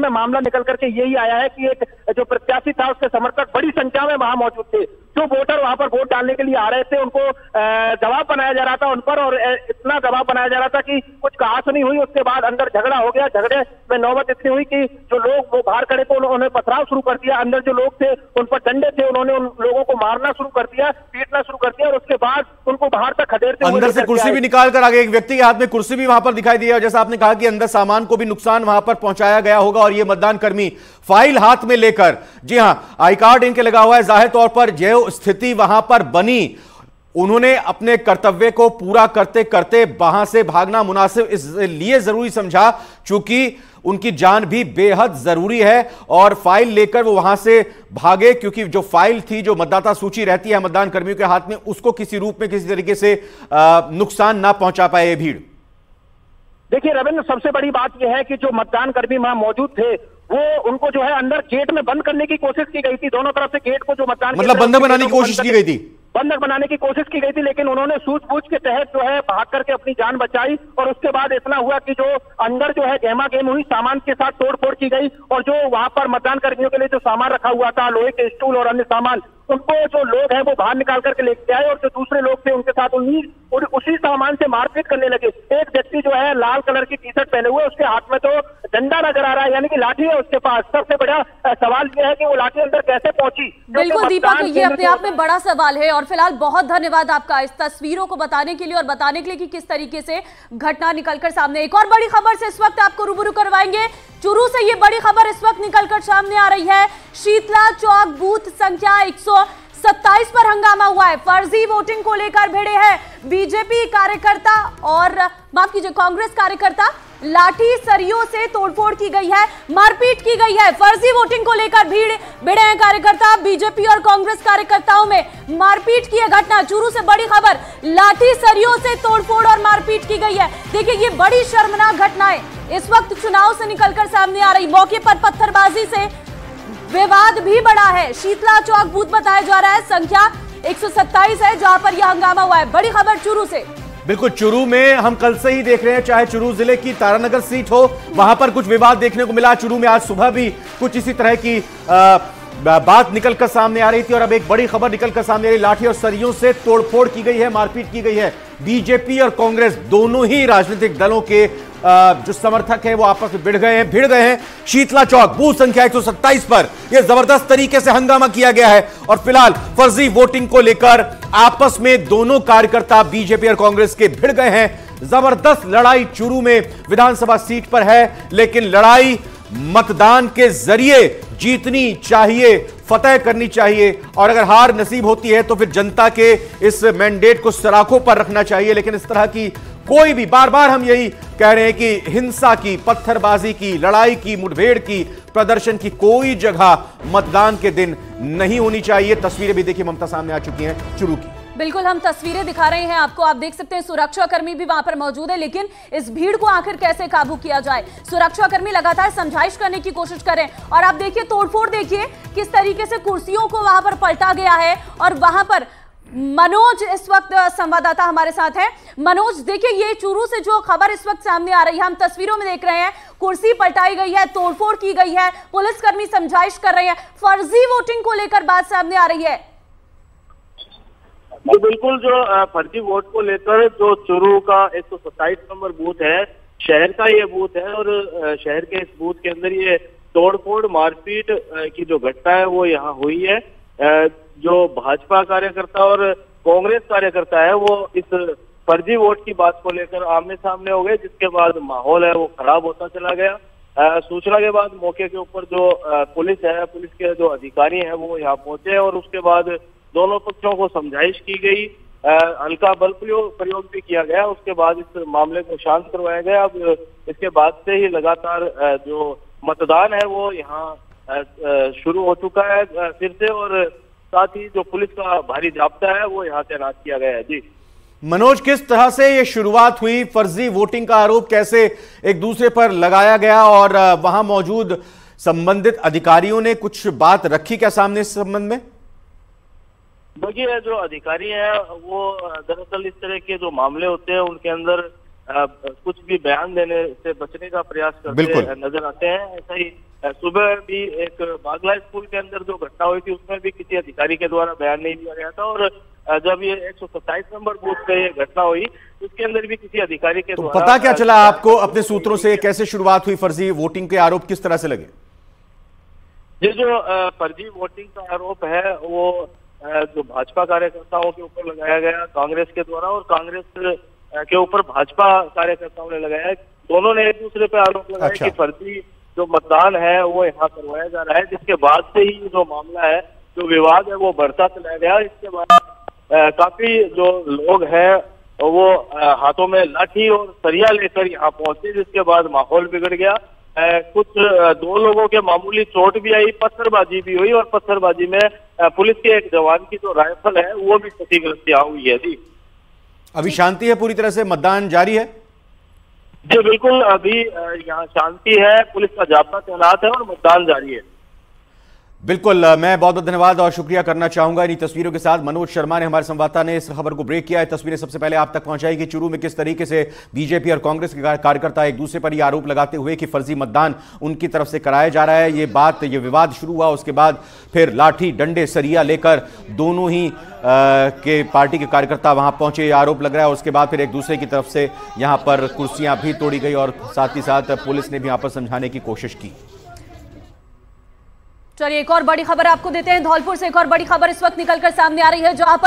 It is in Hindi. में मामला निकल करके यही आया है कि एक जो प्रत्याशी था उसके समर्थक बड़ी संख्या में वहां मौजूद थे। जो वोटर वहां पर वोट डालने के लिए आ रहे थे उनको दबाव बनाया जा रहा था उन पर, और इतना दबाव बनाया जा रहा था कि कुछ कहा सुनी हुई, उसके बाद अंदर झगड़ा हो गया। झगड़े में नौबत इतनी हुई कि जो लोग वो बाहर खड़े थे उन्होंने पथराव शुरू कर दिया, अंदर जो लोग थे उन पर डंडे थे, उन्होंने उन लोगों को मारना शुरू कर दिया, पीटना शुरू कर दिया, और उसके बाद उनको बाहर तक खदेड़ते अंदर से कुर्सी भी निकालकर आगे, एक व्यक्ति के हाथ में कुर्सी भी वहां पर दिखाई दिया। जैसा आपने कहा कि अंदर सामान को भी नुकसान वहां पर पहुंचाया गया होगा, और ये मतदान कर्मी फाइल हाथ में लेकर, जी हां, आई कार्ड इनके लगा हुआ है, जाहिर तौर पर जो स्थिति वहां पर बनी उन्होंने अपने कर्तव्य को पूरा करते करते वहां से भागना मुनासिब इसलिए जरूरी समझा चूंकि उनकी जान भी बेहद जरूरी है, और फाइल लेकर वो वहां से भागे क्योंकि जो फाइल थी, जो मतदाता सूची रहती है मतदान कर्मियों के हाथ में, उसको किसी रूप में किसी तरीके से नुकसान ना पहुंचा पाए ये भीड़। देखिए रविंद्र, सबसे बड़ी बात यह है कि जो मतदान कर्मी वहां मौजूद थे वो उनको जो है अंदर गेट में बंद करने की कोशिश की गई थी, दोनों तरफ से गेट को जो मतदान मतलब बंधक बनाने की कोशिश की गई थी, बंधक बनाने की कोशिश की गई थी, लेकिन उन्होंने सूझबूझ के तहत जो है भाग करके अपनी जान बचाई। और उसके बाद इतना हुआ कि जो अंदर जो है गहमा गहम हुई, सामान के साथ तोड़फोड़ की गई, और जो वहां पर मतदान कर्मियों के लिए जो सामान रखा हुआ था, लोहे के स्टूल और अन्य सामान, उनको जो लोग हैं वो बाहर निकाल करके लेके आए, और जो दूसरे लोग थे उनके साथ उसी सामान से मारपीट करने लगे। एक व्यक्ति जो है लाल कलर की टी शर्ट पहने हुए, उसके हाथ में तो डंडा नजर आ रहा है, यानी कि लाठी है उसके पास। सबसे बड़ा सवाल यह है कि वो लाठी अंदर कैसे पहुंची। बिल्कुल दीपक, ये अपने आप में बड़ा सवाल है, और फिलहाल बहुत धन्यवाद आपका इस तस्वीरों को बताने के लिए और बताने के लिए कि किस तरीके से घटना निकलकर सामने। एक और बड़ी खबर से इस वक्त आपको रूबरू करवाएंगे, चुरू से ये बड़ी खबर इस वक्त निकलकर सामने आ रही है। शीतला चौक बूथ संख्या 127 पर हंगामा हुआ है, फर्जी वोटिंग को लेकर भिड़े हैं बीजेपी कार्यकर्ता और माफ कीजिए कांग्रेस कार्यकर्ता। लाठी सरियों से तोड़फोड़ की गई है, मारपीट की गई है, फर्जी वोटिंग को लेकर भिड़े हैं कार्यकर्ता। बीजेपी और कांग्रेस कार्यकर्ताओं में मारपीट की है घटना। चूरू से बड़ी खबर, लाठी सरियों से तोड़फोड़ और मारपीट की गई है। देखिए ये बड़ी शर्मनाक घटनाएं इस वक्त चुनाव से निकलकर सामने आ रही। मौके पर पत्थरबाजी से विवाद भी बड़ा है। शीतला चौक बूथ बताया जा रहा है, संख्या 127 है जहां पर यह हंगामा हुआ है। बड़ी खबर चूरू से। बिल्कुल, चुरू में हम कल से ही देख रहे हैं, चाहे चुरू जिले की तारानगर सीट हो, वहां पर कुछ विवाद देखने को मिला। चुरू में आज सुबह भी कुछ इसी तरह की बात निकलकर सामने आ रही थी, और अब एक बड़ी खबर निकलकर सामने आ रही, लाठी और सरियों से तोड़फोड़ की गई है, मारपीट की गई है। बीजेपी और कांग्रेस दोनों ही राजनीतिक दलों के जो समर्थक हैं वो आपस में भिड़ गए हैं। शीतला चौक बूथ संख्या 127 पर यह जबरदस्त तरीके से हंगामा किया गया है, और फिलहाल फर्जी वोटिंग को लेकर आपस में दोनों कार्यकर्ता बीजेपी और कांग्रेस के भिड़ गए हैं। जबरदस्त लड़ाई चुरू में विधानसभा सीट पर है, लेकिन लड़ाई मतदान के जरिए जीतनी चाहिए, फतेह करनी चाहिए, और अगर हार नसीब होती है तो फिर जनता के इस मैंडेट को सराखों पर रखना चाहिए। लेकिन इस तरह की कोई भी, बार बार हम यही कह रहे हैं कि हिंसा की, पत्थरबाजी की, लड़ाई की, मुठभेड़ की, प्रदर्शन की कोई जगह मतदान के दिन नहीं होनी चाहिए। तस्वीरें भी देखिए ममता सामने आ चुकी हैं चुरू की। बिल्कुल, हम तस्वीरें दिखा रहे हैं आपको, आप देख सकते हैं सुरक्षाकर्मी भी वहां पर मौजूद है। लेकिन इस भीड़ को आखिर कैसे काबू किया जाए, सुरक्षाकर्मी लगातार समझाइश करने की कोशिश करें। और आप देखिए तोड़फोड़ देखिए किस तरीके से कुर्सियों को वहां पर पलटा गया है। और वहां पर मनोज इस वक्त संवाददाता हमारे साथ है। मनोज, देखिए ये चूरू से जो खबर इस वक्त सामने आ रही है, हम तस्वीरों में देख रहे हैं कुर्सी पलटाई गई है, तोड़फोड़ की गई है, पुलिसकर्मी समझाइश कर रहे हैं, फर्जी वोटिंग को लेकर बात सामने आ रही है। जी बिल्कुल, जो फर्जी वोट को लेकर जो चुरू का 127 नंबर बूथ है, शहर का ये बूथ है, और शहर के इस बूथ के अंदर ये तोड़फोड़ मारपीट की जो घटना है वो यहाँ हुई है। जो भाजपा कार्यकर्ता और कांग्रेस कार्यकर्ता है वो इस फर्जी वोट की बात को लेकर आमने सामने हो गए, जिसके बाद माहौल है वो खराब होता चला गया। सूचना के बाद मौके के ऊपर जो पुलिस है, पुलिस के जो अधिकारी हैं वो यहाँ पहुंचे, और उसके बाद दोनों पक्षों को समझाइश की गई, हल्का बल प्रयोग भी किया गया, उसके बाद इस मामले को शांत करवाया गया। अब इसके बाद से ही लगातार जो मतदान है वो यहाँ शुरू हो चुका है फिर से, और साथ ही जो पुलिस का भारी जाब्ता है वो यहाँ तैनात किया गया है। जी मनोज, किस तरह से ये शुरुआत हुई, फर्जी वोटिंग का आरोप कैसे एक दूसरे पर लगाया गया, और वहां मौजूद संबंधित अधिकारियों ने कुछ बात रखी क्या सामने इस संबंध में? देखिए जो अधिकारी हैं वो दरअसल इस तरह के जो मामले होते हैं उनके अंदर कुछ भी बयान देने से बचने का प्रयास करते नजर आते हैं। ऐसा ही सुबह भी एक बागला स्कूल के अंदर जो घटना हुई थी उसमें भी किसी अधिकारी के द्वारा बयान नहीं दिया गया था, और जब ये 127 नंबर बूथ पे ये घटना हुई उसके अंदर भी किसी अधिकारी के द्वारा पता क्या चला आपको अपने सूत्रों से कैसे शुरुआत हुई? फर्जी वोटिंग के आरोप किस तरह से लगे? ये जो फर्जी वोटिंग का आरोप है वो जो भाजपा कार्यकर्ताओं के ऊपर लगाया गया कांग्रेस के द्वारा और कांग्रेस के ऊपर भाजपा कार्यकर्ताओं ने लगाया, दोनों ने एक दूसरे पे आरोप लगाया कि फर्जी जो मतदान है वो यहाँ करवाया जा रहा है, जिसके बाद से ही जो मामला है जो विवाद है वो बढ़ता चला गया। इसके बाद काफी जो लोग हैं वो हाथों में लाठी और सरिया लेकर यहाँ पहुंचे, जिसके बाद माहौल बिगड़ गया। कुछ दो लोगों के मामूली चोट भी आई, पत्थरबाजी भी हुई और पत्थरबाजी में पुलिस के एक जवान की जो राइफल है वो भी क्षतिग्रस्त हुई है। जी अभी शांति है, पूरी तरह से मतदान जारी है? जी बिल्कुल, अभी यहाँ शांति है, पुलिस का जाब्ता तैनात है और मतदान जारी है। बिल्कुल, मैं बहुत बहुत धन्यवाद और शुक्रिया करना चाहूंगा। इन्हीं तस्वीरों के साथ मनोज शर्मा ने, हमारे संवाददाता ने इस खबर को ब्रेक किया है। तस्वीरें सबसे पहले आप तक पहुंचाई कि चुरू में किस तरीके से बीजेपी और कांग्रेस के कार्यकर्ता एक दूसरे पर यह आरोप लगाते हुए कि फर्जी मतदान उनकी तरफ से कराया जा रहा है। ये विवाद शुरू हुआ, उसके बाद फिर लाठी डंडे सरिया लेकर दोनों ही के पार्टी के कार्यकर्ता वहां पहुंचे, आरोप लग रहा है। उसके बाद फिर एक दूसरे की तरफ से यहाँ पर कुर्सियां भी तोड़ी गई और साथ ही साथ पुलिस ने भी यहाँ पर समझाने की कोशिश की। चलिए एक और बड़ी खबर आपको देते हैं। धौलपुर से एक और बड़ी खबर इस वक्त निकलकर सामने आ रही है, जहां पर